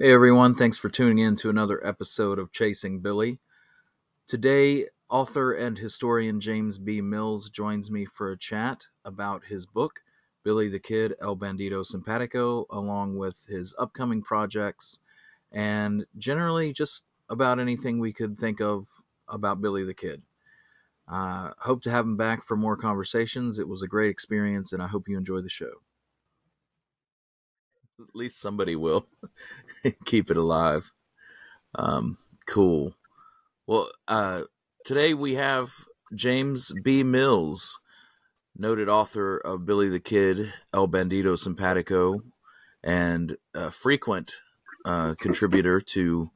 Hey everyone, thanks for tuning in to another episode of Chasing Billy. Today, author and historian James B. Mills joins me for a chat about his book, Billy the Kid, El Bandido Simpatico, along with his upcoming projects, and generally just about anything we could think of about Billy the Kid. Hope to have him back for more conversations. It was a great experience, and I hope you enjoy the show. At least somebody will keep it alive. Cool. Well, today we have James B. Mills, noted author of Billy the Kid, El Bandido Simpatico, and a frequent contributor to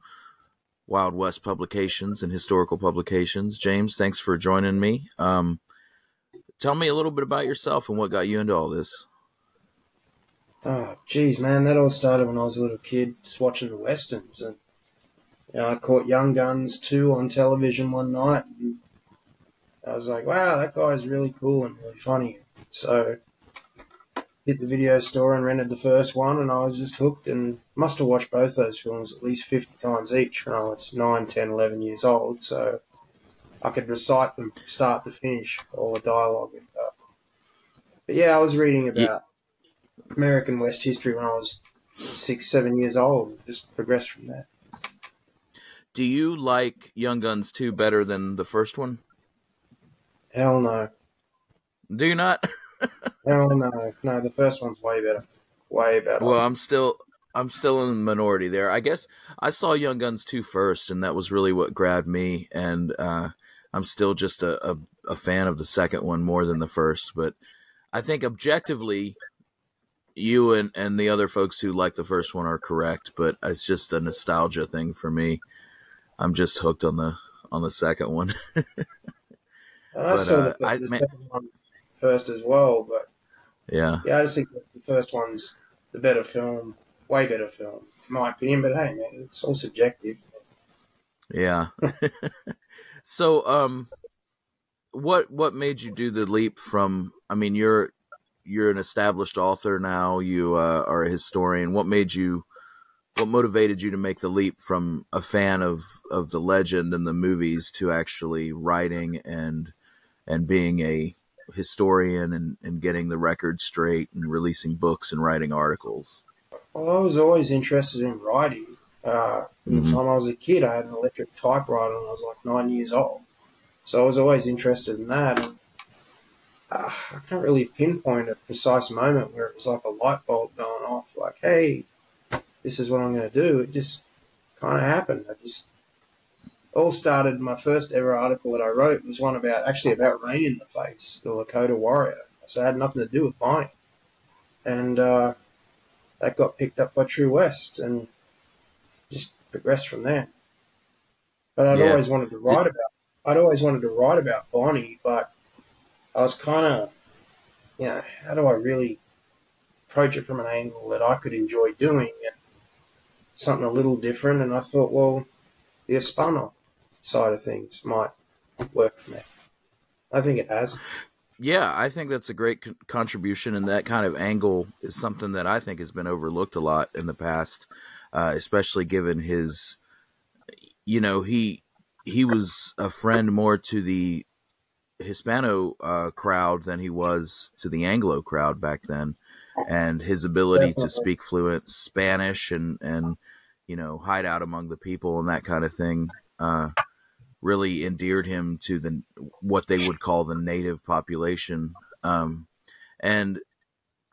Wild West publications and historical publications. James, thanks for joining me. Tell me a little bit about yourself and what got you into all this. Oh, geez, man, that all started when I was a little kid, just watching the Westerns. And you know, I caught Young Guns 2 on television one night. And I was like, wow, that guy's really cool and really funny. So hit the video store and rented the first one, and I was just hooked and must have watched both those films at least 50 times each when I was 9, 10, 11 years old. So I could recite them from start to finish, all the dialogue. But yeah, I was reading about... Yeah. American West history when I was 6, 7 years old. Just progressed from that. Do you like Young Guns 2 better than the first one? Hell no. Do you not? Hell no. No, the first one's way better. Way better. Well, I'm still in the minority there. I guess I saw Young Guns 2 first, and that was really what grabbed me. And I'm still just a fan of the second one more than the first. But I think objectively... you and the other folks who like the first one are correct, but it's just a nostalgia thing for me. I'm just hooked on the second one. I saw the second one first as well, but yeah, I just think the first one's the better film, way better film, in my opinion. But hey, man, it's all subjective. Yeah. So, what made you do the leap from? I mean, you're an established author now. You are a historian. What motivated you to make the leap from a fan of the legend and the movies to actually writing and being a historian and getting the record straight and releasing books and writing articles? Well, I was always interested in writing. From the time I was a kid, I had an electric typewriter when I was like 9 years old. So I was always interested in that. I can't really pinpoint a precise moment where it was like a light bulb going off, like, hey, this is what I'm going to do. It just kind of happened. My first ever article that I wrote was one about Rain in the Face, the Lakota warrior. So it had nothing to do with mining. And that got picked up by True West and just progressed from there. But I'd always wanted to write about Bonnie, but I was kind of, you know, how do I really approach it from an angle that I could enjoy doing and something a little different? And I thought, well, the Hispano side of things might work for me. I think it has. Yeah, I think that's a great contribution, and that kind of angle is something that I think has been overlooked a lot in the past, especially given his, you know, he was a friend more to the Hispano crowd than he was to the Anglo crowd back then, and his ability to speak fluent Spanish and you know, hide out among the people and that kind of thing really endeared him to what they would call the native population, and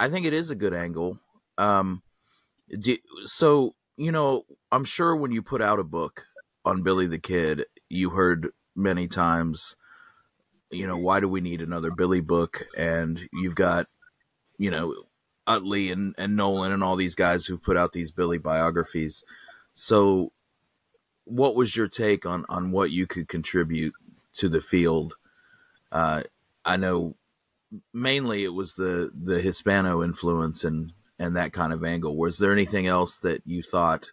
I think it is a good angle. So you know, I'm sure when you put out a book on Billy the Kid, you heard many times, you know, why do we need another Billy book? And you've got, you know, Utley and Nolan and all these guys who put out these Billy biographies. So what was your take on what you could contribute to the field? I know mainly it was the Hispano influence and that kind of angle. Was there anything else that you thought,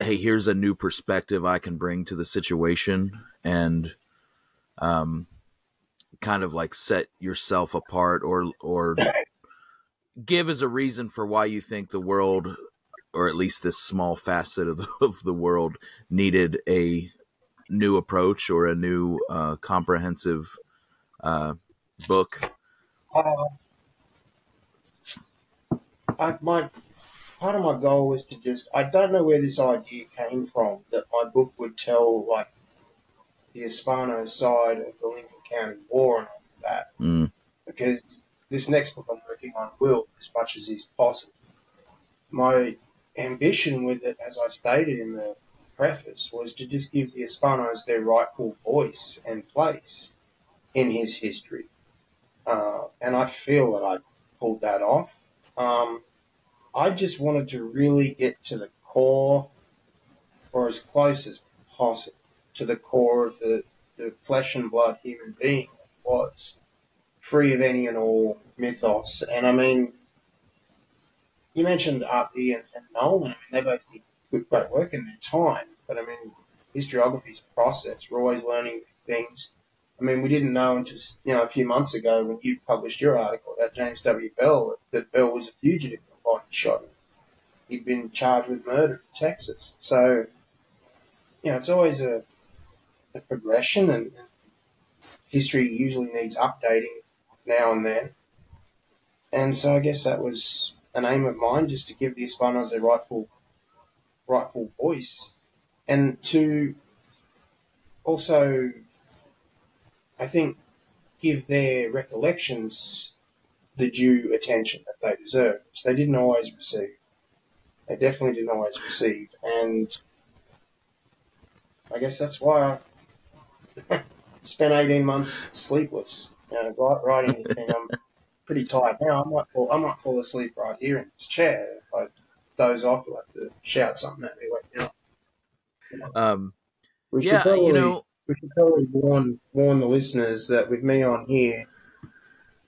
hey, here's a new perspective I can bring to the situation? And, kind of like set yourself apart or give as a reason for why you think the world or at least this small facet of the world, needed a new approach or a new comprehensive book? Part of my goal was to just, I don't know where this idea came from, that my book would tell, like, the Hispano side of the Lincoln County War and all that. Mm. Because this next book I'm working on will, as much as is possible. My ambition with it, as I stated in the preface, was to just give the Hispanos their rightful voice and place in his history. And I feel that I pulled that off. I just wanted to really get to the core, or as close as possible, to the core of the flesh and blood human being that was, free of any and all mythos. And I mean, you mentioned R.P. and Nolan. I mean, they both did great work in their time, but I mean, historiography's a process. We're always learning new things. I mean, we didn't know until, you know, a few months ago when you published your article about James W. Bell, that Bell was a fugitive in a body shot. He'd been charged with murder in Texas. So, you know, it's always a progression, and history usually needs updating now and then. And so I guess that was an aim of mine, just to give the Hispanos their rightful voice, and to also, I think, give their recollections the due attention that they deserve, which they didn't always receive. They definitely didn't always receive. And I guess that's why I spent 18 months sleepless, you know, writing anything. I'm pretty tired now. I might fall asleep right here in this chair. If I doze off, I'll have to shout something at me right now. We should probably warn the listeners that with me on here,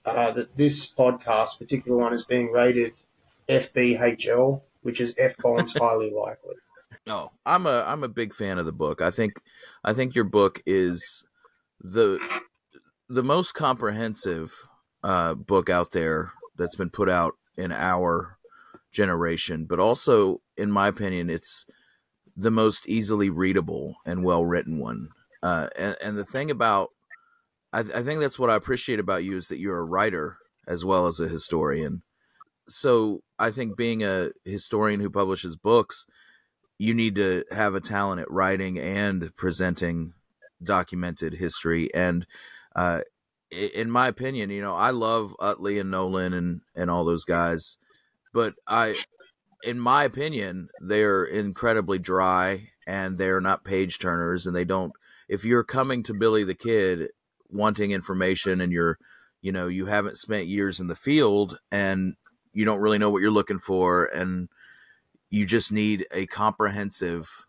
that this podcast, particular one, is being rated FBHL, which is F-bombs highly likely. No, I'm a big fan of the book. I think your book is the most comprehensive book out there that's been put out in our generation, but also, in my opinion, it's the most easily readable and well-written one. And the thing about, I think that's what I appreciate about you, is that you're a writer as well as a historian. So I think being a historian who publishes books, you need to have a talent at writing and presenting documented history. And in my opinion, you know, I love Utley and Nolan and all those guys, but in my opinion, they're incredibly dry and they're not page turners, and they don't, if you're coming to Billy the Kid wanting information and you're, you know, you haven't spent years in the field and you don't really know what you're looking for, and you just need a comprehensive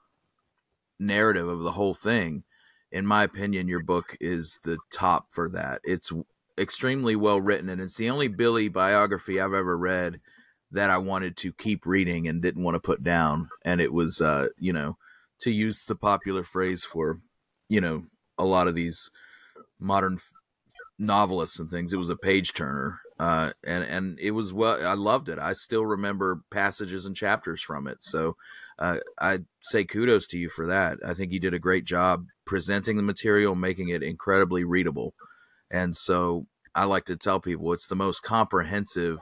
narrative of the whole thing. In my opinion, your book is the top for that. It's extremely well written, and it's the only Billy biography I've ever read that I wanted to keep reading and didn't want to put down. And it was, you know, to use the popular phrase for, you know, a lot of these modern novelists and things, it was a page turner. And it was, well, I loved it. I still remember passages and chapters from it. So, I'd say kudos to you for that. I think you did a great job presenting the material, making it incredibly readable. And so I like to tell people it's the most comprehensive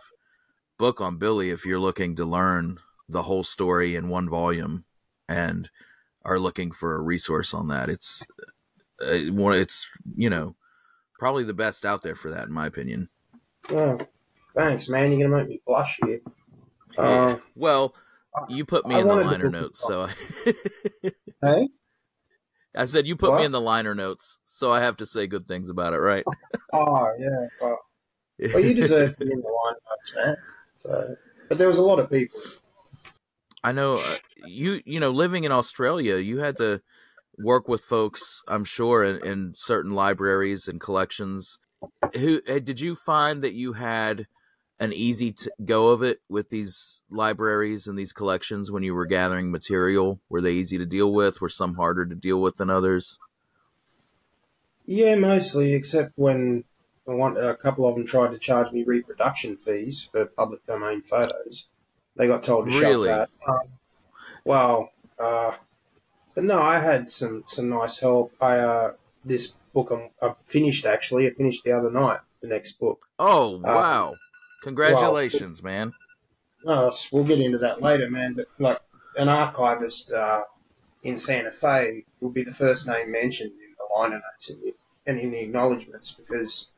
book on Billy if you're looking to learn the whole story in one volume and are looking for a resource on that. It's, you know, probably the best out there for that, in my opinion. Oh, thanks, man. You're gonna make me blush here. Well, you put me in the liner notes, so. Hey? I said you put me in the liner notes, so I have to say good things about it, right? Oh yeah. Well, you deserve to be in the liner notes, man. So, but there was a lot of people. I know you know, living in Australia, you had to work with folks, I'm sure, in certain libraries and collections. Who did you find that you had an easy go of it with these libraries and these collections when you were gathering material? Were they easy to deal with? Were some harder to deal with than others? Yeah, mostly, except when a couple of them tried to charge me reproduction fees for public domain photos. They got told to shut that. But no, I had some nice help. This book I finished, actually. I finished the other night, the next book. Oh, wow. Congratulations, man. No, we'll get into that later, man. But, like, an archivist in Santa Fe will be the first name mentioned in the liner notes and in the acknowledgements, because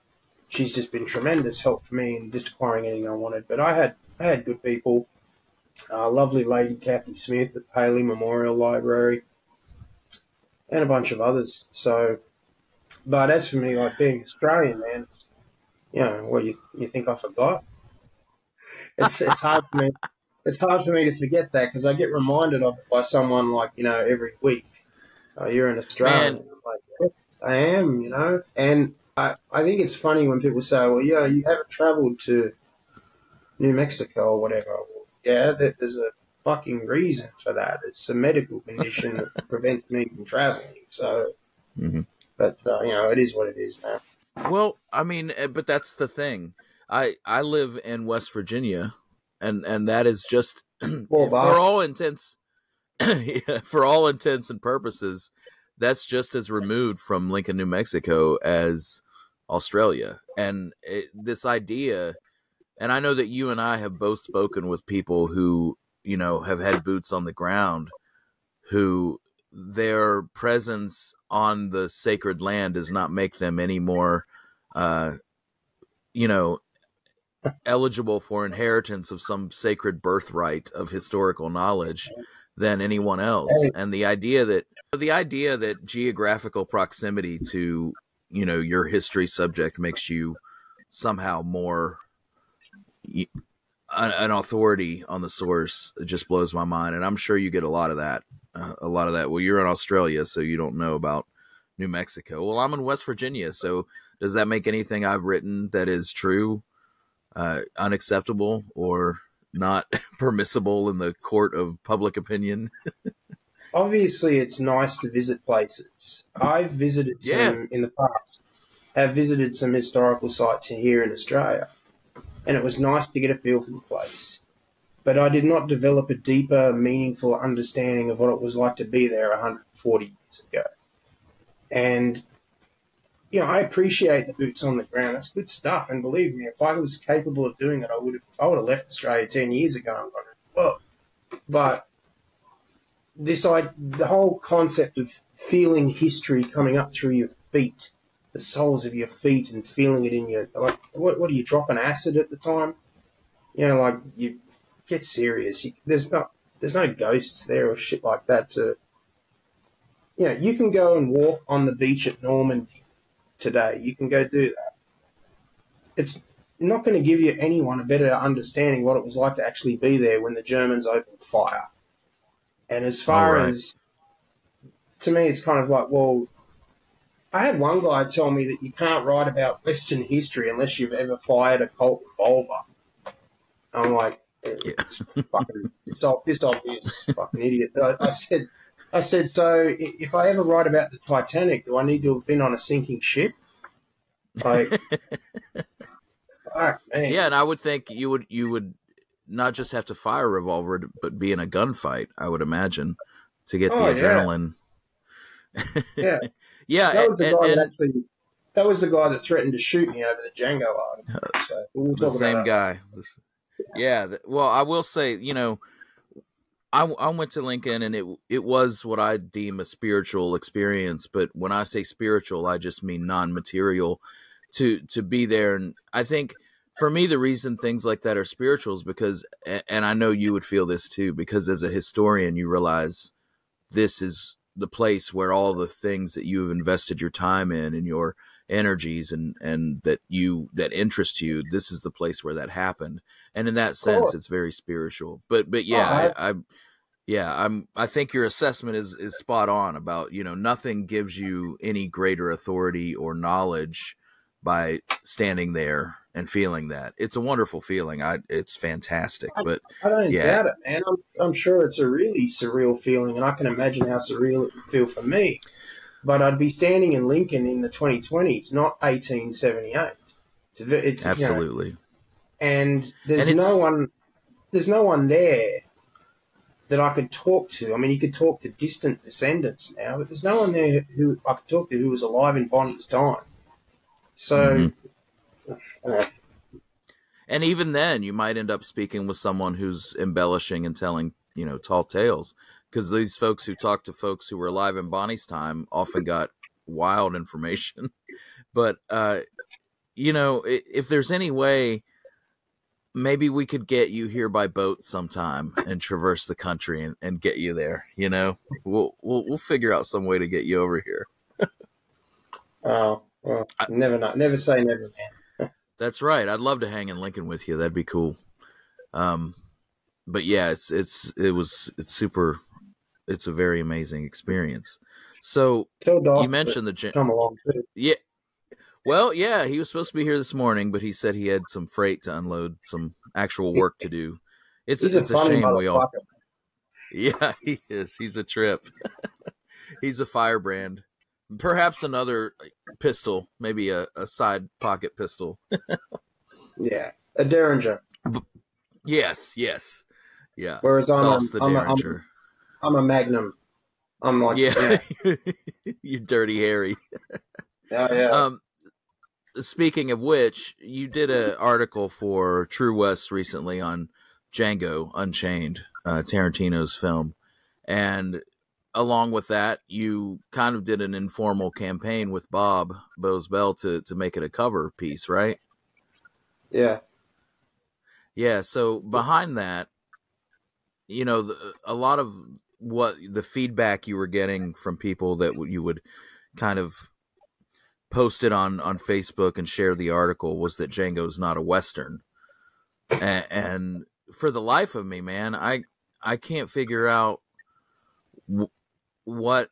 she's just been tremendous help for me in just acquiring anything I wanted. But I had good people. Lovely lady Kathy Smith at Paley Memorial Library, and a bunch of others. So, but as for me, like, being Australian, man, you know, well, you think I forgot? It's hard for me. It's hard for me to forget that, because I get reminded of it by someone, like, you know, every week. You're an Australian. I'm like, yes, I am, you know. And I think it's funny when people say, well, yeah, you haven't travelled to New Mexico or whatever. Well, yeah, there's a fucking reason for that. It's a medical condition that prevents me from travelling. So, but, you know, it is what it is, man. Well, I mean, but that's the thing. I live in West Virginia. And that is just for all intents and purposes, that's just as removed from Lincoln, New Mexico as Australia. And this idea, and I know that you and I have both spoken with people who, you know, have had boots on the ground, who their presence on the sacred land does not make them any more, you know, eligible for inheritance of some sacred birthright of historical knowledge than anyone else. And the idea that geographical proximity to, you know, your history subject makes you somehow more an authority on the source, it just blows my mind. And I'm sure you get a lot of that, Well, you're in Australia, so you don't know about New Mexico. Well, I'm in West Virginia. So does that make anything I've written that is true unacceptable or not permissible in the court of public opinion? Obviously, it's nice to visit places. I've visited some in the past. I've visited some historical sites here in Australia, and it was nice to get a feel for the place. But I did not develop a deeper, meaningful understanding of what it was like to be there 140 years ago. And you know, I appreciate the boots on the ground. That's good stuff. And believe me, if I was capable of doing it, I would have left Australia 10 years ago and gone to the world. But the whole concept of feeling history coming up through your feet, the soles of your feet, and feeling it in your, like, what do you drop an acid at the time? You know, like, you get serious. There's no ghosts there or shit like that. You know, you can go and walk on the beach at Normandy today. You can go do that. It's not going to give you anyone a better understanding what it was like to actually be there when the Germans opened fire. And as far as, to me, it's kind of like, well, I had one guy tell me that you can't write about Western history unless you've ever fired a Colt revolver. I'm like, this obvious fucking idiot. I said, so if I ever write about the Titanic, do I need to have been on a sinking ship? Like, fuck, man. Yeah, and I would think you would not just have to fire a revolver, but be in a gunfight, I would imagine, to get the adrenaline. Yeah. Yeah. That was the guy that threatened to shoot me over the Django article. So we'll talk about that. The same guy. Yeah. Well, I will say, you know, I went to Lincoln, and it was what I deem a spiritual experience. But when I say spiritual, I just mean non-material. To be there, and I think for me the reason things like that are spiritual is because, and I know you would feel this too, because as a historian you realize this is the place where all the things that you have invested your time in and your energies and that interest you, this is the place where that happened. And in that sense, it's very spiritual. But yeah, I think your assessment is spot on about, you know, nothing gives you any greater authority or knowledge by standing there and feeling that. It's a wonderful feeling. It's fantastic. But I don't doubt it, man. I'm sure it's a really surreal feeling, and I can imagine how surreal it would feel for me. But I'd be standing in Lincoln in the 2020s, not 1878. Absolutely. You know, and there's no one. there's no one there that I could talk to. I mean, you could talk to distant descendants now, but there's no one there who I could talk to who was alive in Bonnie's time. So, and even then, you might end up speaking with someone who's embellishing and telling, you know, tall tales, because these folks who talk to folks who were alive in Bonnie's time often got wild information. But, you know, if there's any way, maybe we could get you here by boat sometime and traverse the country and get you there. You know, we'll figure out some way to get you over here. Oh, well, never say never, man. That's right. I'd love to hang in Lincoln with you. That'd be cool. But yeah, it's super. It's a very amazing experience. So you mentioned the come along too. Yeah. Well, yeah, he was supposed to be here this morning, but he said he had some freight to unload, some actual work to do. It's a shame we all. Yeah, he is. He's a trip. He's a firebrand. Perhaps another pistol, maybe a side pocket pistol. Yeah, a Derringer. Yes, yes, yeah. Whereas I'm a Magnum. I'm like, yeah, you dirty Harry. Oh, yeah. Speaking of which, you did an article for True West recently on Django Unchained, Tarantino's film. And along with that, you kind of did an informal campaign with Bo's Bell to make it a cover piece, right? Yeah. Yeah. So behind that, you know, a lot of what the feedback you were getting from people that you would kind of posted on Facebook and shared the article was that Django's not a Western. And for the life of me, man, I can't figure out what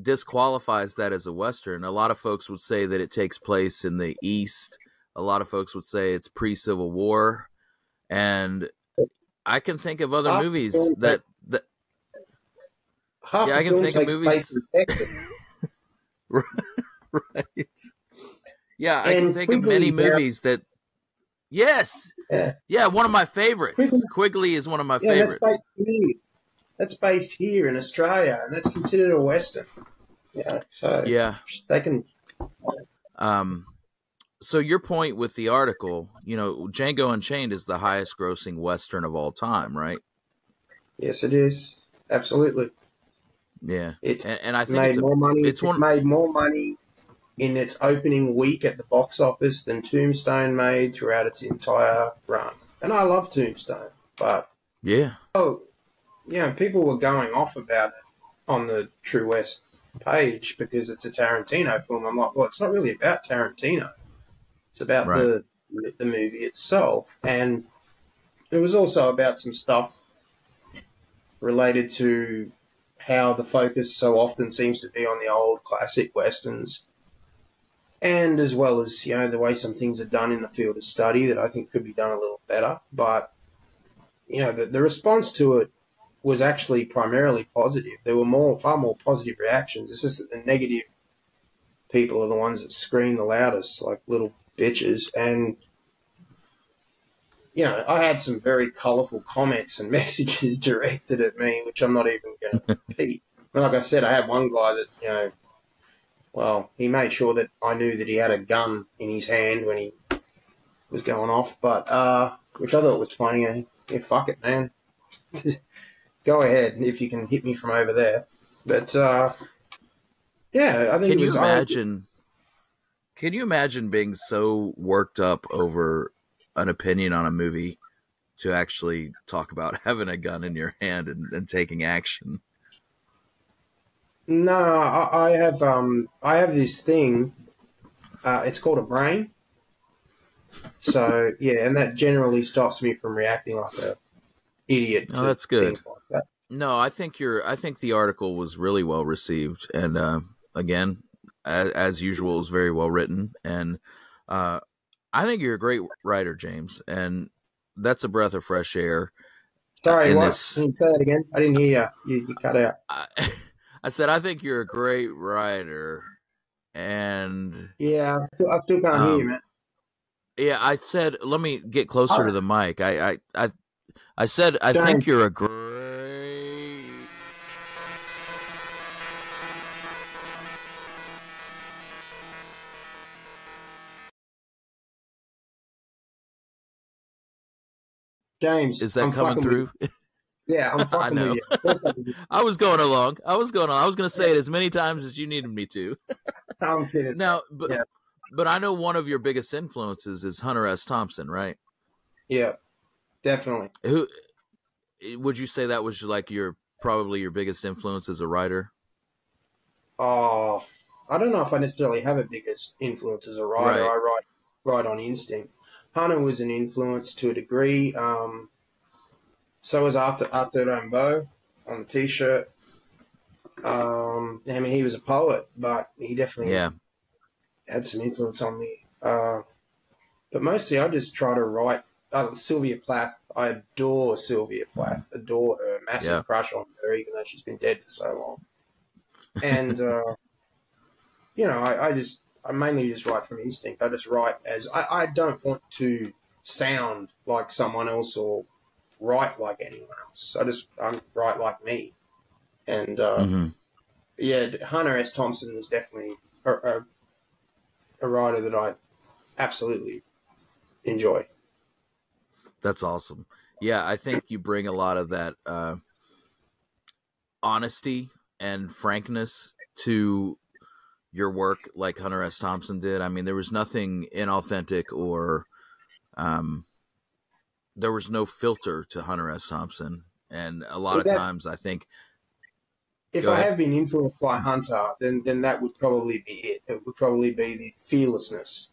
disqualifies that as a Western. A lot of folks would say that it takes place in the East. A lot of folks would say it's pre-Civil War. And I can think of other movies that yeah, I can think of movies. Right. Right. Yeah, I can think of many movies that. Yes. Yeah. Yeah, one of my favorites. Quigley is one of my favorites. That's based here in Australia, and that's considered a Western. Yeah. So yeah, they can. So your point with the article, you know, Django Unchained is the highest-grossing Western of all time, right? Yes, it is. Absolutely. Yeah. It's and I think made more money. Made more money in its opening week at the box office than Tombstone made throughout its entire run. And I love Tombstone, but yeah. Oh, yeah, people were going off about it on the True West page because it's a Tarantino film. I'm like, well, it's not really about Tarantino. It's about the movie itself. And it was also about some stuff related to how the focus so often seems to be on the old classic Westerns. And as well as, you know, the way some things are done in the field of study that I think could be done a little better. But, you know, the response to it was actually primarily positive. There were far more positive reactions. It's just that the negative people are the ones that scream the loudest, like little bitches. And, you know, I had some very colourful comments and messages directed at me, which I'm not even going to repeat. But like I said, I had one guy that, you know, well, he made sure that I knew that he had a gun in his hand when he was going off, but which I thought was funny. Yeah, fuck it, man. Go ahead if you can hit me from over there. But yeah, I think. Can you imagine being so worked up over an opinion on a movie to actually talk about having a gun in your hand and taking action? No, I have this thing. It's called a brain. So yeah, and that generally stops me from reacting like an idiot. Oh, that's good. Like that. No, I think the article was really well received, and again, as usual, it was very well written. And I think you're a great writer, James, and that's a breath of fresh air. Sorry, what? Can you say that again? I didn't hear you. You cut out. I said, I think you're a great writer, and yeah, I still can't hear you, man. Yeah, I said, let me get closer to the mic. I I said, I think you're a great... James, is that I'm coming through? Yeah, I'm fucking I know. With you. I was going along. I was going to say it as many times as you needed me to. I'm kidding. Now, but I know one of your biggest influences is Hunter S. Thompson, right? Yeah, definitely. Who would you say that was like your probably your biggest influence as a writer? Oh, I don't know if I necessarily have a biggest influence as a writer. Right. I write on instinct. Hunter was an influence to a degree. So was Arthur Rimbaud on the T-shirt. I mean, he was a poet, but he definitely had some influence on me. But mostly I just try to write. Sylvia Plath, I adore Sylvia Plath. Adore her. Massive crush on her, even though she's been dead for so long. And, you know, I mainly just write from instinct. I just write as I don't want to sound like someone else or write like anyone else. I write like me. And, yeah, Hunter S. Thompson was definitely a writer that I absolutely enjoy. That's awesome. Yeah, I think you bring a lot of that honesty and frankness to your work like Hunter S. Thompson did. I mean, there was nothing inauthentic or there was no filter to Hunter S. Thompson. And a lot of times I think... If I have been influenced by Hunter, then that would probably be it. It would probably be the fearlessness.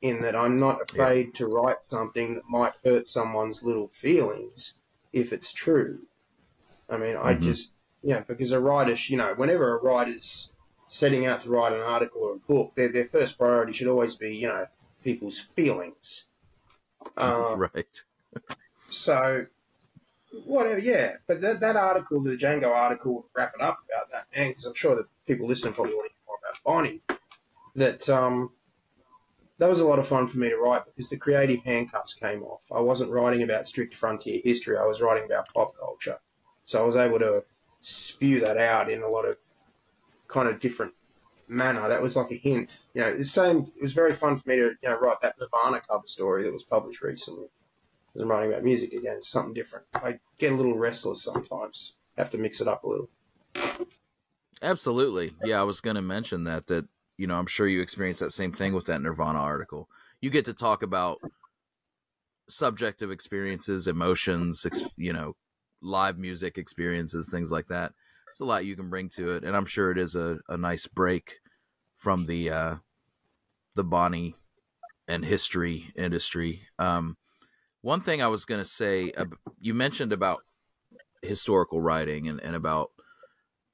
In that I'm not afraid to write something that might hurt someone's little feelings if it's true. I mean, I just, because a writer, you know, whenever a writer's setting out to write an article or a book, their first priority should always be, you know, people's feelings. Right. So, whatever, But that article, the Django article, would wrap it up about that, man, because I'm sure that people listening probably want to hear more about Bonnie. That was a lot of fun for me to write because the creative handcuffs came off. I wasn't writing about strict frontier history. I was writing about pop culture. So I was able to spew that out in a lot of kind of different manner. That was like a hint. You know, it was very fun for me to write that Nirvana cover story that was published recently. Because I'm writing about music again, something different. I get a little restless sometimes. I have to mix it up a little. Absolutely. Yeah, I was going to mention that you know, I'm sure you experienced that same thing with that Nirvana article. You get to talk about subjective experiences, emotions, you know, live music experiences, things like that. It's a lot you can bring to it. And I'm sure it is a nice break from the Bonnie and history industry. One thing I was going to say, you mentioned about historical writing and about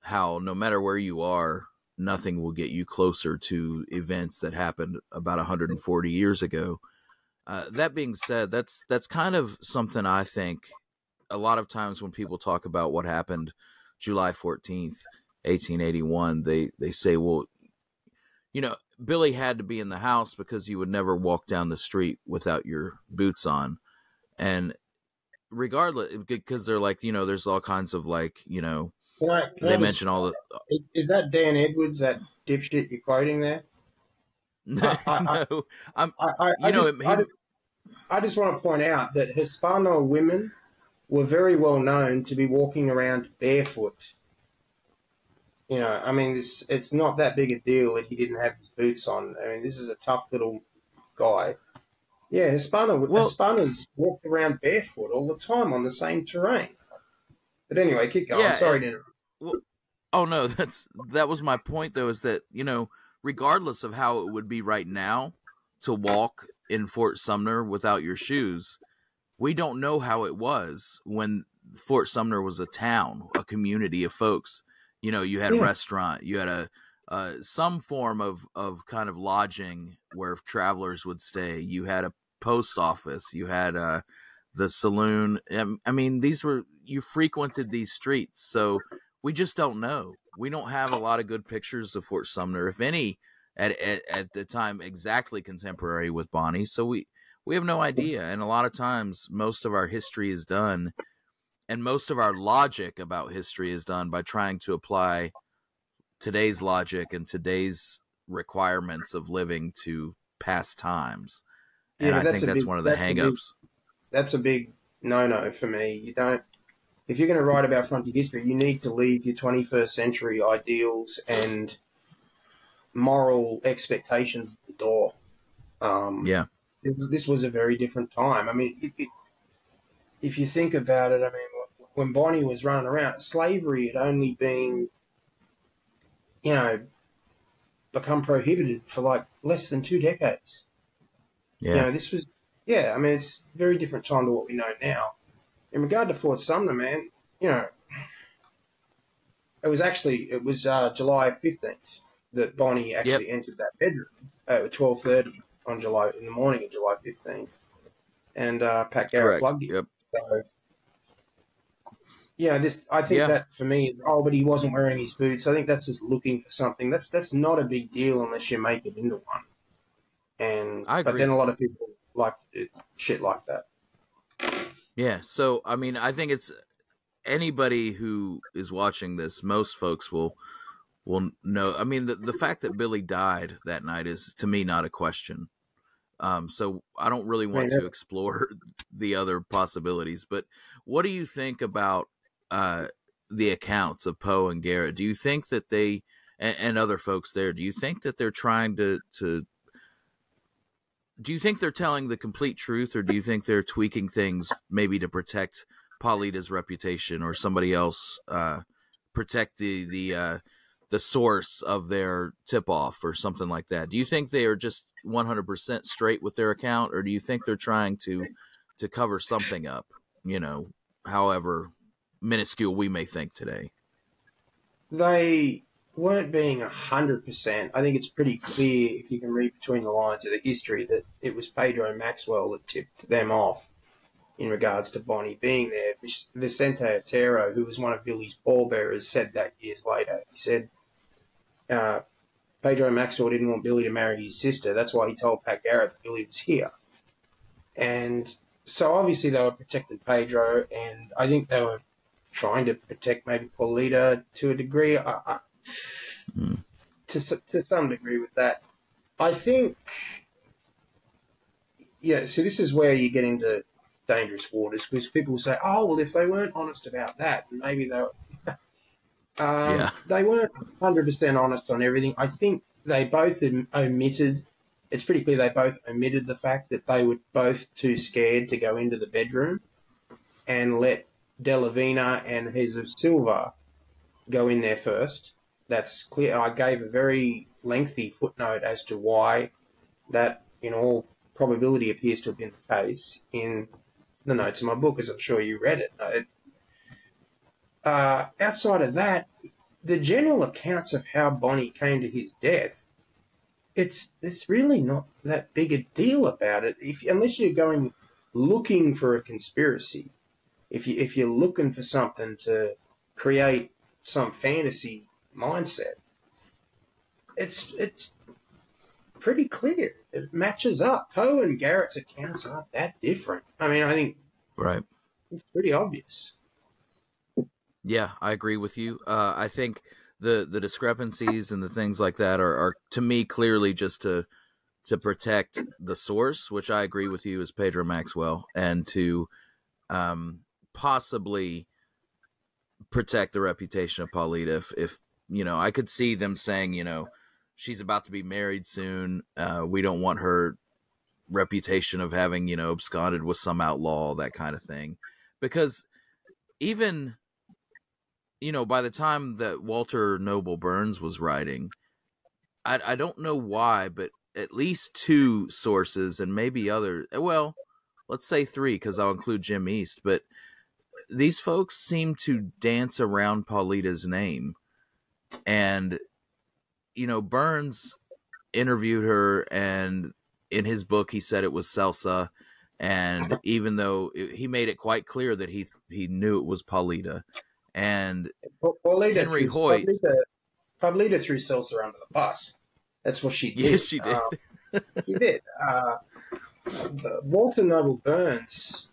how no matter where you are, nothing will get you closer to events that happened about 140 years ago. That being said, that's kind of something I think a lot of times when people talk about what happened July 14th, 1881, they say, well, you know, Billy had to be in the house because you would never walk down the street without your boots on. And regardless, because they're like, you know, there's all kinds of like, you know, they mention all the... Is that Dan Edwards, that dipshit you're quoting there? No, I just want to point out that Hispano women were very well known to be walking around barefoot. You know, I mean, it's not that big a deal that he didn't have his boots on. I mean, this is a tough little guy. Yeah, Hispanos walked around barefoot all the time on the same terrain. But anyway, keep going. Sorry to interrupt. Well, oh, no, that was my point, though, is that, you know, regardless of how it would be right now to walk in Fort Sumner without your shoes, we don't know how it was when Fort Sumner was a town, a community of folks. You know, you had a restaurant, you had some form of kind of lodging where travelers would stay. You had a post office. You had the saloon. I mean, you frequented these streets, so we just don't know. We don't have a lot of good pictures of Fort Sumner, if any, at the time exactly contemporary with Bonnie. So we We have no idea. And a lot of times, most of our history is done, and most of our logic about history is done by trying to apply today's logic and today's requirements of living to past times. And yeah, I think that's one of the hang-ups. That's a big no-no for me. You don't, if you're going to write about frontier history, you need to leave your 21st century ideals and moral expectations at the door. Yeah. This was a very different time. I mean, if you think about it, I mean, when Bonnie was running around, slavery had only been, you know, become prohibited for like less than 2 decades. Yeah. You know, this was, yeah, I mean, it's a very different time to what we know now. In regard to Fort Sumner, man, you know, it was July 15th that Bonnie actually entered that bedroom at 12:30 on July, in the morning of July 15th. And Pat Garrett plugged it. Yep. So, yeah, I think that for me is, oh, but he wasn't wearing his boots. I think that's just looking for something. That's not a big deal unless you make it into one. And I agree. But then a lot of people like to do shit like that. Yeah, so I mean, I think it's anybody who is watching this, most folks will know. I mean, the fact that Billy died that night is, to me, not a question. So I don't really want to explore the other possibilities. But what do you think about the accounts of Poe and Garrett? Do you think that they and other folks there? Do you think that they're trying to? Do you think they're telling the complete truth, or do you think they're tweaking things maybe to protect Paulita's reputation or somebody else, protect the source of their tip-off or something like that? Do you think they are just 100% straight with their account, or do you think they're trying to cover something up, you know, however minuscule we may think today? They weren't being 100%. I think it's pretty clear, if you can read between the lines of the history, that it was Pedro Maxwell that tipped them off in regards to Bonnie being there. Vicente Otero, who was one of Billy's pallbearers, said that years later. He said Pedro Maxwell didn't want Billy to marry his sister. That's why he told Pat Garrett that Billy was here. And so obviously they were protecting Pedro, and I think they were trying to protect maybe Paulita to a degree. To some degree with that. I think, yeah, so this is where you get into dangerous waters, because people say, oh, well, if they weren't honest about that, maybe they were, they weren't 100% honest on everything. I think they both omitted, it's pretty clear they both omitted the fact that they were both too scared to go into the bedroom and let De La Vina and Jesus Silva go in there first. That's clear. I gave a very lengthy footnote as to why that, in all probability, appears to have been the case in the notes of my book, as I'm sure you read it. Outside of that, the general accounts of how Bonnie came to his death, it's really not that big a deal about it, unless you're going looking for a conspiracy. If you're looking for something to create some fantasy mindset, it's pretty clear. It matches up. Poe and Garrett's accounts aren't that different. I mean, I think it's pretty obvious. Yeah, I agree with you. I think the discrepancies and the things like that are to me clearly just to protect the source, which I agree with you is Pedro Maxwell, and to possibly protect the reputation of Paulita. If you know, I could see them saying, you know, she's about to be married soon. We don't want her reputation of having, you know, absconded with some outlaw, that kind of thing. Because even, you know, by the time that Walter Noble Burns was writing, I don't know why, but at least 2 sources and maybe other, well, let's say 3, because I'll include Jim East, but these folks seem to dance around Paulita's name. And, you know, Burns interviewed her, and in his book, he said it was Selsa. And even though he made it quite clear that he knew it was Paulita, and Paulita Henry Hoyt. Paulita threw Selsa under the bus. That's what she did. Yes, she did. She did. Walter Noble Burns,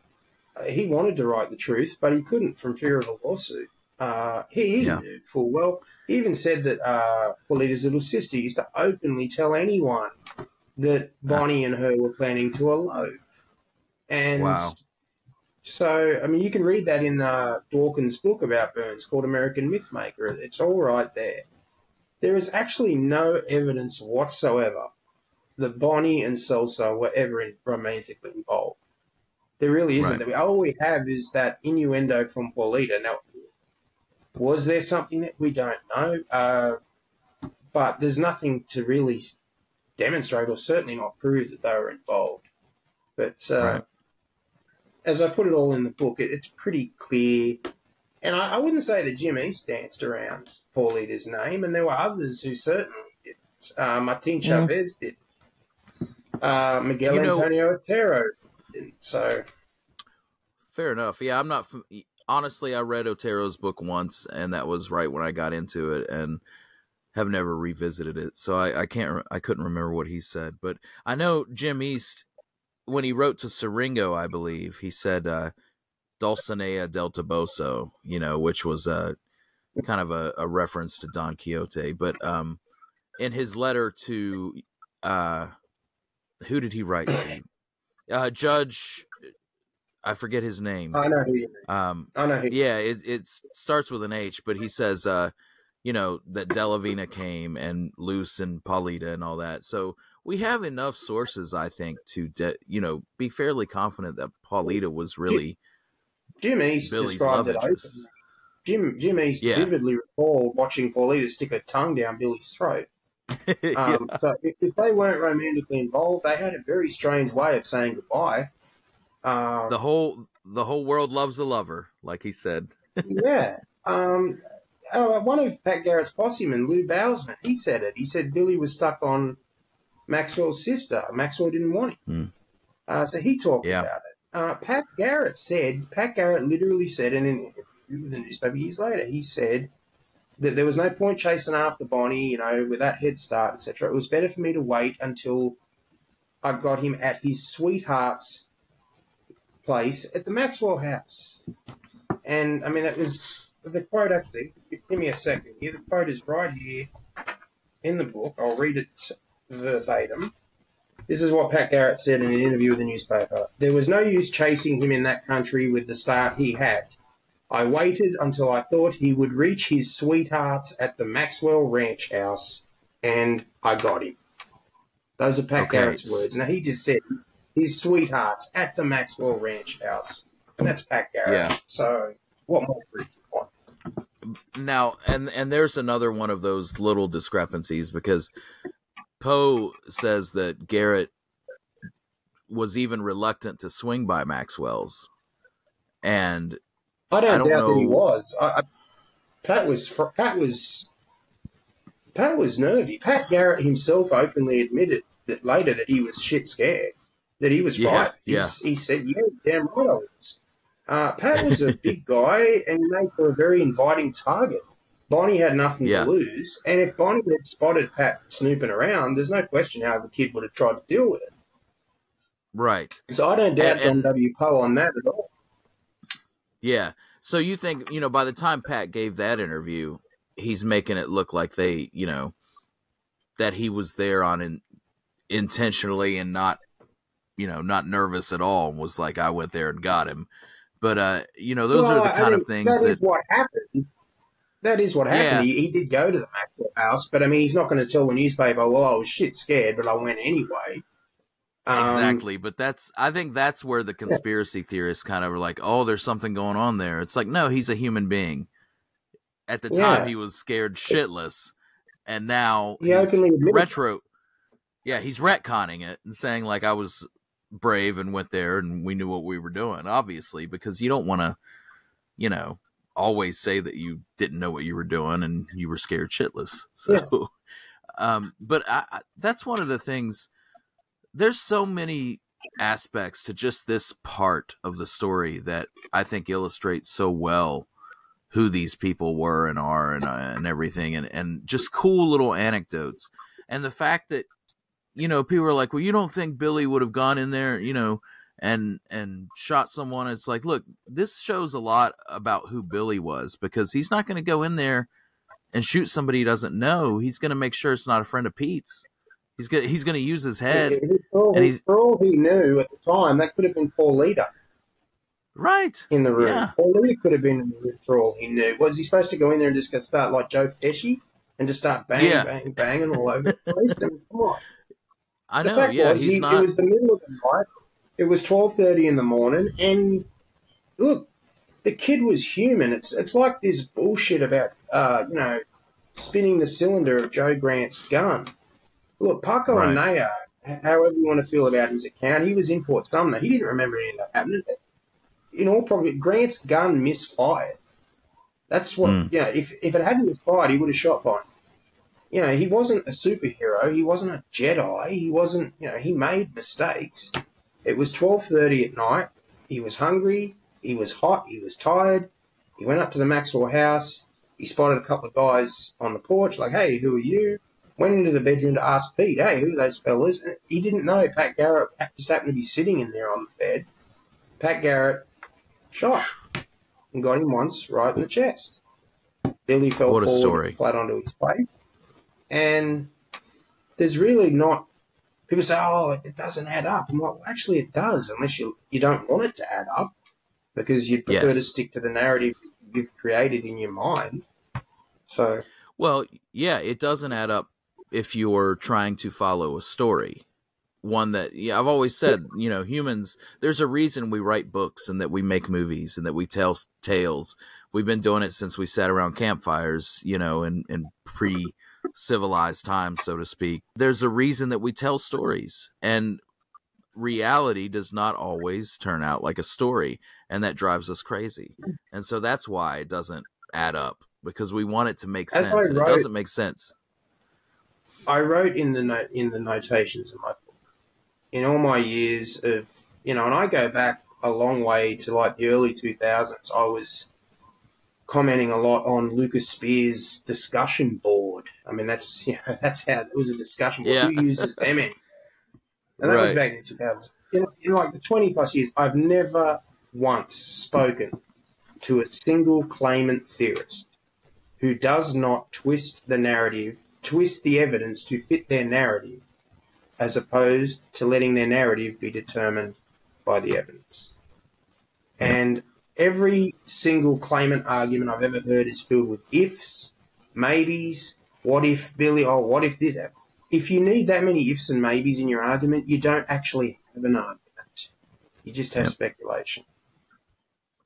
he wanted to write the truth, but he couldn't from fear of a lawsuit. He knew full well. He even said that Paulita's little sister used to openly tell anyone that Bonnie and her were planning to elope. And so, I mean, you can read that in Dawkins' book about Burns called American Mythmaker. It's all right there. There is actually no evidence whatsoever that Bonnie and Selsa were ever romantically involved. There really isn't. Right. All we have is that innuendo from Paulita. Now, was there something that we don't know? But there's nothing to really demonstrate or certainly not prove that they were involved. But as I put it all in the book, it's pretty clear. And I wouldn't say that Jim East danced around Paulita's name, and there were others who certainly didn't. Martin Chavez did. Miguel Antonio Otero didn't. So. Fair enough. Yeah, I'm not... Honestly, I read Otero's book once, and that was right when I got into it, and have never revisited it. So I couldn't remember what he said, but I know Jim East, when he wrote to Siringo, I believe he said "Dulcinea del Toboso," you know, which was kind of a reference to Don Quixote. But in his letter to who did he write to? Judge. I forget his name. I know who you mean. I know who you mean. It starts with an H, but he says, you know, that De La Vina came and Luce and Paulita and all that. So we have enough sources, I think, to, you know, be fairly confident that Paulita was really Jim East Billy's described it openly. Jim East vividly recalled watching Paulita stick her tongue down Billy's throat. So if they weren't romantically involved, they had a very strange way of saying goodbye. The whole world loves a lover, like he said. One of Pat Garrett's posse men, Lou Bowsman, he said it. He said Billy was stuck on Maxwell's sister. Maxwell didn't want him. So he talked about it. Pat Garrett literally said in an interview with the newspaper years later, he said that there was no point chasing after Bonnie, you know, with that head start, etc. It was better for me to wait until I got him at his sweetheart's place at the Maxwell house. And I mean, that was the quote. Actually, give me a second here. The quote is right here in the book. I'll read it verbatim. This is what Pat Garrett said in an interview with the newspaper. There was no use chasing him in that country with the start he had. I waited until I thought he would reach his sweethearts at the Maxwell ranch house, and I got him. Those are Pat Garrett's words. Now, he just said his sweethearts at the Maxwell ranch house. And that's Pat Garrett. Yeah. So what more do you want? Now, and there's another one of those little discrepancies, because Poe says that Garrett was even reluctant to swing by Maxwell's. And I don't doubt that he was. Pat was nervy. Pat Garrett himself openly admitted that later that he was shit scared. That he was right. Yeah. He said, yeah, damn right I was. Pat was a big guy and made for a very inviting target. Bonnie had nothing to lose. And if Bonnie had spotted Pat snooping around, there's no question how the kid would have tried to deal with it. Right. So I don't doubt John W. Poe on that at all. Yeah. So you think, you know, by the time Pat gave that interview, he's making it look like they, you know, that he was there on intentionally and not, you know, not nervous at all, and was like, I went there and got him. But, you know, those are the kind of things that... is what happened. That is what happened. Yeah. He did go to the Maxwell house, but, I mean, he's not going to tell the newspaper, well, I was shit scared, but I went anyway. Exactly. But that's, I think that's where the conspiracy theorists kind of were like, oh, there's something going on there. It's like, no, he's a human being. At the time, he was scared shitless. And now he's retro. Yeah, he's retconning it and saying, like, I was brave and went there and we knew what we were doing, obviously, because you don't want to, you know, always say that you didn't know what you were doing and you were scared shitless. So but that's one of the things. There's so many aspects to just this part of the story that I think illustrates so well who these people were and are and everything, and just cool little anecdotes. And the fact that you know, people are like, well, you don't think Billy would have gone in there, you know, and shot someone. It's like, look, this shows a lot about who Billy was, because he's not going to go in there and shoot somebody he doesn't know. He's going to make sure it's not a friend of Pete's. He's going to use his head. For all he knew at the time, that could have been Paulita. Right. In the room. Yeah. Paulita could have been in the room for all he knew. Was he supposed to go in there and just start like Joe Pesci and just start banging, banging, banging all over the place? Come on. I know, yeah. Was, it was the middle of the night. It was 12:30 in the morning. And, look, the kid was human. It's like this bullshit about, you know, spinning the cylinder of Joe Grant's gun. Look, Paco and Naya, however you want to feel about his account, he was in Fort Sumner. He didn't remember any of that happening. In all probability, Grant's gun misfired. That's what, you know, if it hadn't misfired, he would have shot by him. You know, he wasn't a superhero. He wasn't a Jedi. He wasn't, you know, he made mistakes. It was 12:30 at night. He was hungry. He was hot. He was tired. He went up to the Maxwell house. He spotted a couple of guys on the porch, like, hey, who are you? Went into the bedroom to ask Pete, hey, who are those fellas? And he didn't know Pat Garrett just happened to be sitting in there on the bed. Pat Garrett shot and got him once right in the chest. Billy fell forward flat onto his face. And there's really not – people say, oh, it doesn't add up. I'm like, well, actually it does, unless you don't want it to add up, because you'd prefer to stick to the narrative you've created in your mind. So – well, yeah, it doesn't add up if you're trying to follow a story. One that, yeah, I've always said, you know, humans, there's a reason we write books and that we make movies and that we tell tales. We've been doing it since we sat around campfires, you know, in pre-civilized times, so to speak. There's a reason that we tell stories, and reality does not always turn out like a story, and that drives us crazy. And so that's why it doesn't add up, because we want it to make sense. And it doesn't make sense. I wrote in the notations of my book, in all my years of, you know, and I go back a long way to like the early 2000s, I was commenting a lot on Lucas Spear's discussion board. I mean, that's, you know, that's how it was, a discussion board. Yeah. Who uses them in? And that was back in 2000. In like the 20 plus years, I've never once spoken to a single claimant theorist who does not twist the narrative, twist the evidence to fit their narrative, as opposed to letting their narrative be determined by the evidence. And every single claimant argument I've ever heard is filled with ifs, maybes, what if Billy, oh, what if this happened? If you need that many ifs and maybes in your argument, you don't actually have an argument. You just have speculation.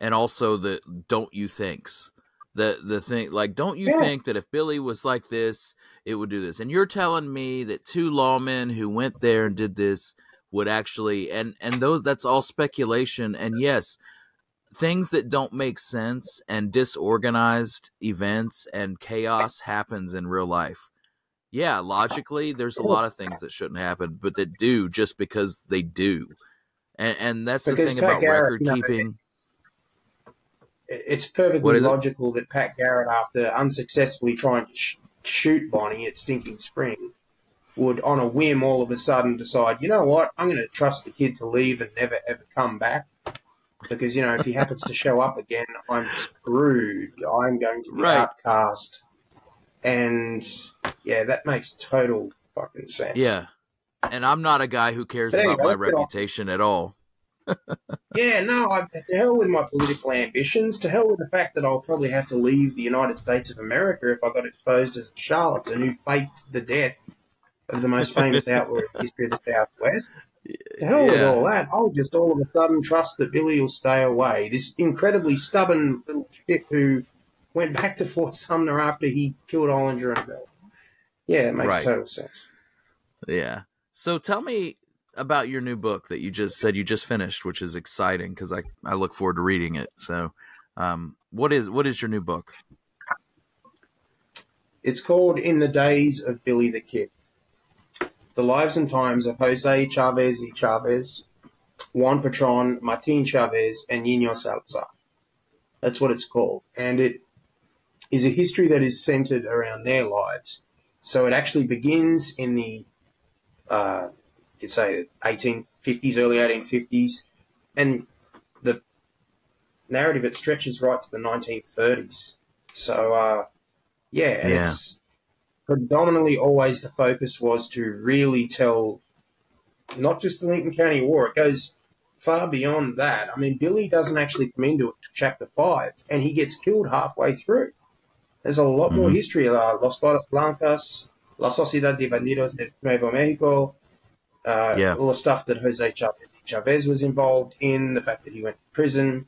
And also the don't you thinks. The thing, like, don't you think that if Billy was like this, it would do this? And you're telling me that two lawmen who went there and did this would actually, and those, that's all speculation. And yes, things that don't make sense and disorganized events and chaos happens in real life. Yeah, logically, there's a lot of things that shouldn't happen, but that do, just because they do. And that's because the thing about record keeping. It's perfectly logical that Pat Garrett, after unsuccessfully trying to shoot Bonnie at Stinking Spring, would on a whim all of a sudden decide, you know what, I'm going to trust the kid to leave and never, ever come back, because, you know, if he happens to show up again, I'm screwed. I'm going to be outcast. And, yeah, that makes total fucking sense. Yeah. And I'm not a guy who cares about my reputation at all. Yeah, no, to hell with my political ambitions, to hell with the fact that I'll probably have to leave the United States of America if I got exposed as a charlatan who faked the death of the most famous outlaw in the history of the Southwest. To hell with all that, I'll just all of a sudden trust that Billy will stay away. This incredibly stubborn little shit who went back to Fort Sumner after he killed Ollinger and Bell. Yeah, it makes total sense. Yeah. So tell me about your new book that you just said you just finished, which is exciting because I look forward to reading it. So what is your new book? It's called In the Days of Billy the Kid, The Lives and Times of José Chávez y Chávez, Juan Patron, Martin Chavez, and Yginio Salazar. That's what it's called. And it is a history that is centered around their lives. So it actually begins in the you'd say the 1850s, early 1850s, and the narrative, it stretches right to the 1930s. So, it's predominantly always the focus was to really tell not just the Lincoln County War, it goes far beyond that. I mean, Billy doesn't actually come into Chapter 5, and he gets killed halfway through. There's a lot more history. Los Botas Blancas, La Sociedad de Bandidos de Nuevo Mexico, all the stuff that José Chávez y Chávez was involved in, the fact that he went to prison.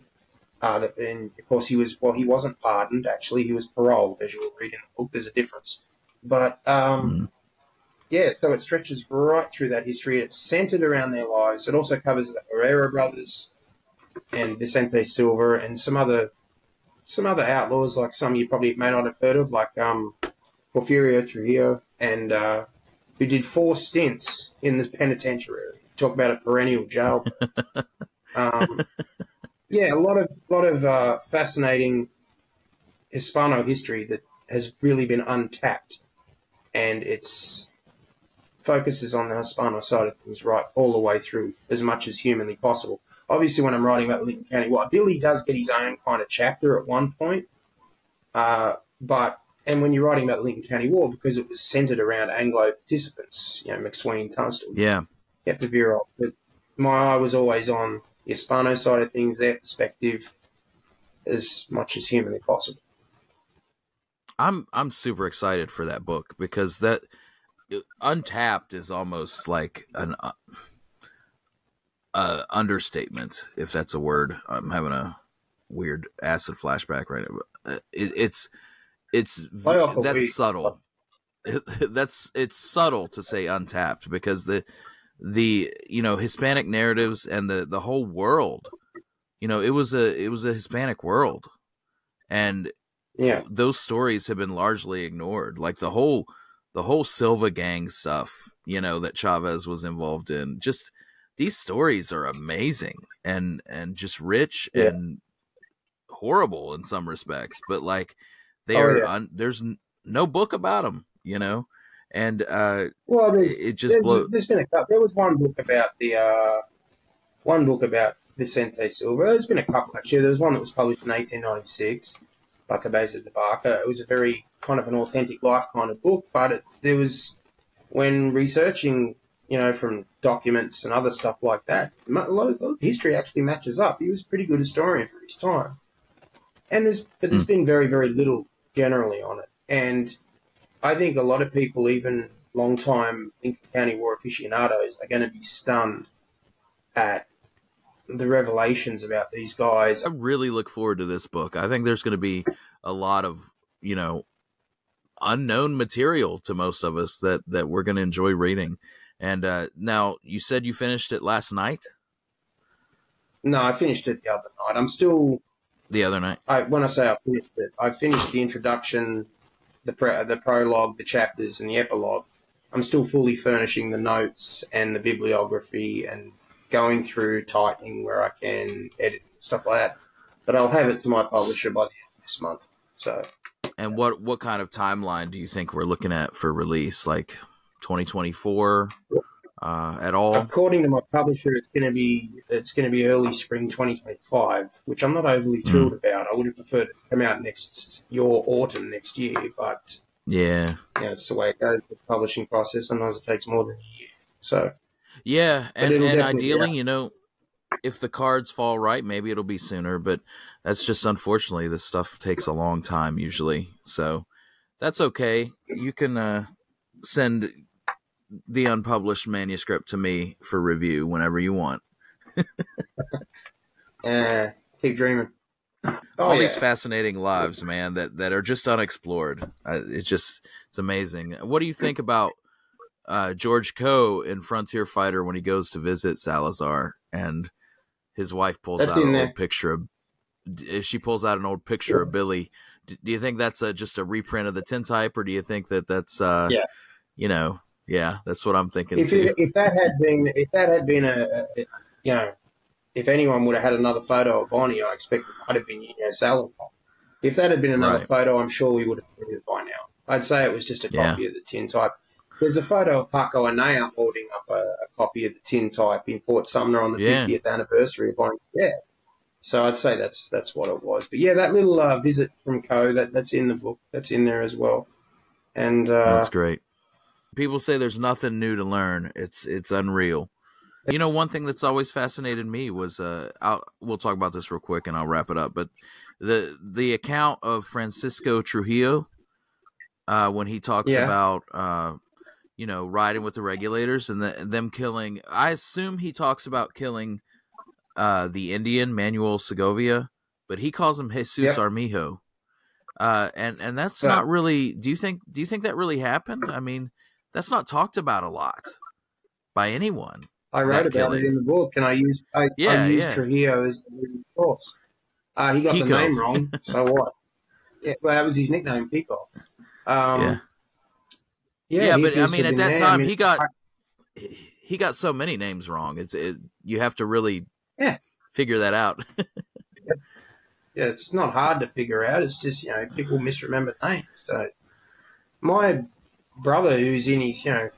And, of course, he wasn't pardoned, actually. He was paroled, as you will read in the book. There's a difference. But, so it stretches right through that history. It's centered around their lives. It also covers the Herrera brothers and Vicente Silva and some other outlaws, like some you probably may not have heard of, like Porfirio Trujillo, and who did 4 stints in the penitentiary. Talk about a perennial jail. A lot of fascinating Hispano history that has really been untapped, and its focuses on the Hispano side of things right all the way through as much as humanly possible. Obviously, when I'm writing about Lincoln County, Billy does get his own kind of chapter at one point, and when you're writing about Lincoln County War, because it was centered around Anglo participants, McSween, Tunstall, you have to veer off. But my eye was always on the Hispano side of things, their perspective, as much as humanly possible. I'm super excited for that book, because that Untapped is almost like an understatement, if that's a word. I'm having a weird acid flashback right now. It's subtle. It's subtle to say Untapped, because the Hispanic narratives and the whole world, it was a Hispanic world, and those stories have been largely ignored. Like the whole Silva gang stuff, that Chávez was involved in. Just these stories are amazing and just rich and horrible in some respects, but like they are. There's no book about them, And there was one book about Vicente Silva. There's been a couple, actually. There was one that was published in 1896, by Cabeza de Vaca. It was a very kind of an authentic life kind of book, but when researching, from documents and other stuff like that, a lot of history actually matches up. He was a pretty good historian for his time, and there's been very, very little generally on it, and I think a lot of people, even long-time Lincoln County War aficionados, are going to be stunned at the revelations about these guys. I really look forward to this book. I think there's going to be a lot of, unknown material to most of us that we're going to enjoy reading. And now, you said you finished it last night? No, I finished it the other night. I'm still... The other night? When I say I finished it, I finished the introduction... the prologue, the chapters, and the epilogue. I'm still fully furnishing the notes and the bibliography and going through, tightening where I can, edit, stuff like that. But I'll have it to my publisher by the end of this month. So. And what kind of timeline do you think we're looking at for release? Like 2024 at all? According to my publisher, it's going to be early spring 2025, which I'm not overly thrilled about. I would have preferred it to come out autumn next year, but it's the way it goes. The publishing process sometimes it takes more than a year. So and ideally, if the cards fall right, maybe it'll be sooner. But that's just unfortunately, this stuff takes a long time usually. So that's okay. You can send the unpublished manuscript to me for review whenever you want. Keep dreaming. All these fascinating lives, man, that are just unexplored. It's amazing. What do you think about George Coe in Frontier Fighter when he goes to visit Salazar and his wife pulls out an old picture of Billy? Do you think that's just a reprint of the tintype, or do you think that's Yeah, that's what I'm thinking. If that had been if anyone would have had another photo of Bonnie, I expect it might have been Salazar. If that had been another photo, I'm sure we would have seen it by now. I'd say it was just a copy of the tintype. There's a photo of Paco Anaya holding up a copy of the tin type in Fort Sumner on the 50th anniversary of Orange. Yeah. So I'd say that's what it was. But, yeah, that little visit from Coe, that's in the book. That's in there as well. And that's great. People say there's nothing new to learn. It's unreal. You know, one thing that's always fascinated me was we'll talk about this real quick and I'll wrap it up. But the account of Francisco Trujillo when he talks about, you know, riding with the regulators and them killing. I assume he talks about killing the Indian, Manuel Segovia, but he calls him Jesus Armijo. And that's not really. Do you think that really happened? I mean, that's not talked about a lot by anyone. I wrote about it in the book, and I used Trujillo as the leading source. He got the name wrong, so what? Yeah, well, that was his nickname, Kiko. But I mean, at that time, he got so many names wrong. You have to really figure that out. Yeah, it's not hard to figure out. It's just, you know, people misremember names. So my brother, who's in his, you know,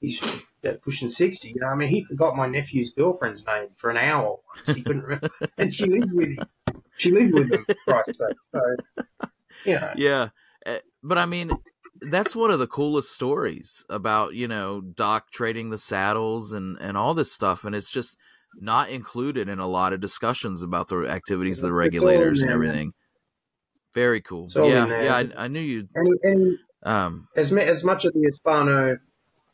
he's pushing 60, you know, I mean, he forgot my nephew's girlfriend's name for an hour once. He couldn't remember, and she lived with him. Right? So, you know. Yeah, but I mean, that's one of the coolest stories about, you know, Doc trading the saddles and all this stuff, and it's just not included in a lot of discussions about the activities of the regulators and everything. Very cool. Yeah, I knew you. And as much of the Hispano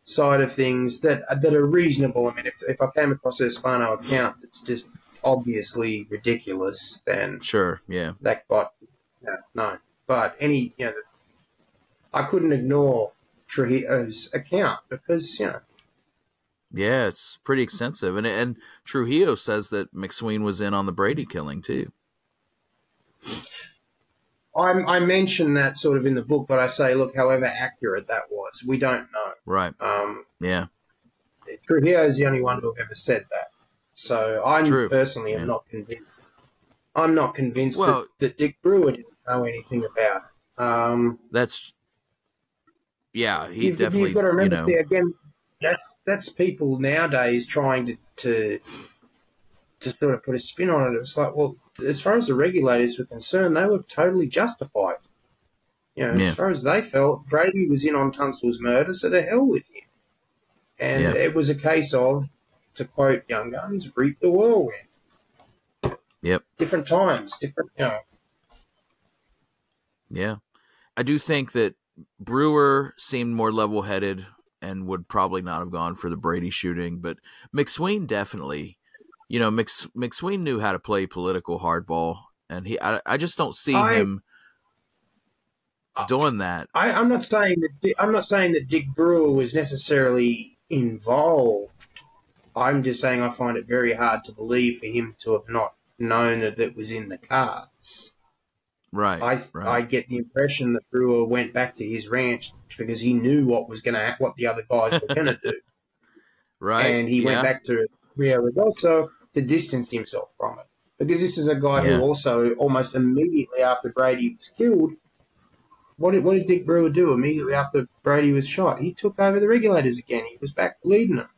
side of things that are reasonable. I mean, if I came across a Hispano account that's just obviously ridiculous, then sure, yeah, that got no. But any, you know, I couldn't ignore Trujillo's account because, you know. Yeah, it's pretty extensive, and Trujillo says that McSween was in on the Brady killing too. I mention that sort of in the book, but I say, look, however accurate that was, we don't know. Right. Trujillo is the only one who ever said that, so I personally am not convinced. I'm not convinced that Dick Brewer didn't know anything about it. He definitely. You've got to remember again. That's people nowadays trying to sort of put a spin on it. It's like, well, as far as the regulators were concerned, they were totally justified. You know, as far as they felt, Brady was in on Tunstall's murder, so to hell with him. And it was a case of, to quote Young Guns, reap the whirlwind. Yep. Different times, different, you know. Yeah. I do think that Brewer seemed more level-headed and would probably not have gone for the Brady shooting, but McSween definitely, you know, McSween knew how to play political hardball, and I just don't see him doing that. I'm not saying that Dick Brewer was necessarily involved. I'm just saying I find it very hard to believe for him to have not known that it was in the cards. Right. I get the impression that Brewer went back to his ranch because he knew what the other guys were gonna do. Right. And he went back to Rio Redondo to distance himself from it. Because this is a guy who also almost immediately after Brady was killed, what did Dick Brewer do immediately after Brady was shot? He took over the regulators again. He was back leading them.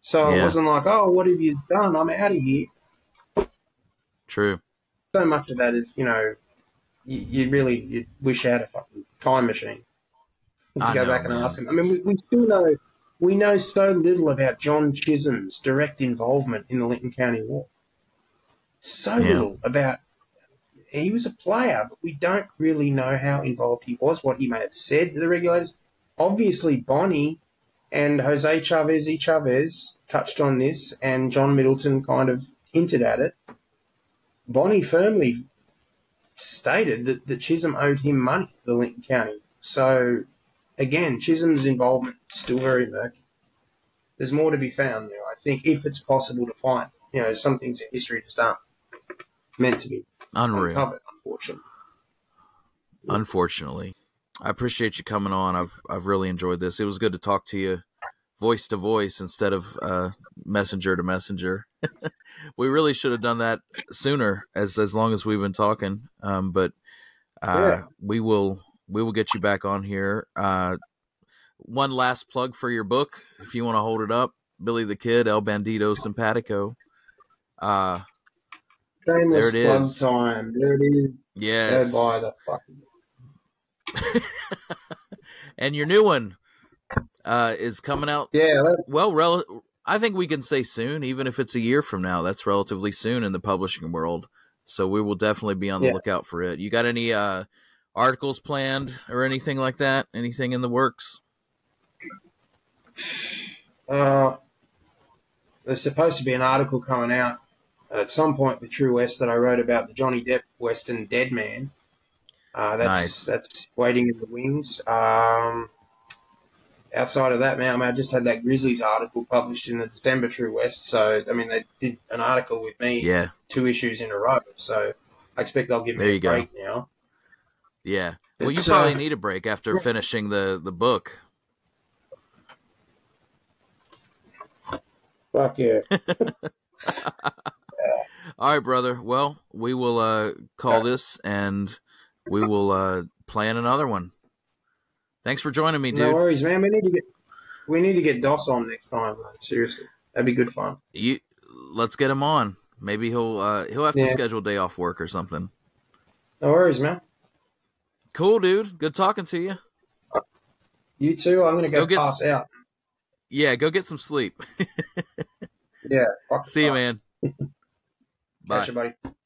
So it wasn't like, oh, what have you done? I'm out of here. True. So much of that is, you know, you really wish you had a fucking time machine to go back and ask him. I mean, we know so little about John Chisholm's direct involvement in the Lincoln County War. So little about. He was a player, but we don't really know how involved he was, what he may have said to the regulators. Obviously, Bonney and José Chávez y Chávez touched on this, and John Middleton kind of hinted at it. Bonney firmly stated that Chisholm owed him money to the Lincoln County. So, again, Chisholm's involvement is still very murky. There's more to be found there, I think, if it's possible to find. You know, some things in history just aren't meant to be uncovered, unfortunately. Unfortunately. I appreciate you coming on. I've really enjoyed this. It was good to talk to you voice to voice instead of messenger to messenger. We really should have done that sooner, as long as we've been talking. We will get you back on here. one last plug for your book, if you want to hold it up, Billy the Kid, El Bandido Simpatico. Famous there it is. One time. There it is. Yes. Go buy the fucking book. And your new one is coming out. Yeah. Well, I think we can say soon, even if it's a year from now. That's relatively soon in the publishing world. So we will definitely be on the lookout for it. You got any articles planned or anything like that? Anything in the works? There's supposed to be an article coming out at some point with True West that I wrote about the Johnny Depp Western Dead Man. That's waiting in the wings. Outside of that, man, I just had that Grizzlies article published in the December True West. So, I mean, they did an article with me, 2 issues in a row. So I expect they'll give me a break now. Yeah. Well, you probably need a break after finishing the book. Fuck yeah. All right, brother. Well, we will call this and we will plan another one. Thanks for joining me, dude. No worries, man. We need to get Dos on next time, man. Seriously, that'd be good fun. Let's get him on. Maybe he'll have to schedule a day off work or something. No worries, man. Cool, dude. Good talking to you. You too. I'm gonna go pass out. Yeah, go get some sleep. Yeah. Fuck. See you, man. Bye. Catch you, buddy.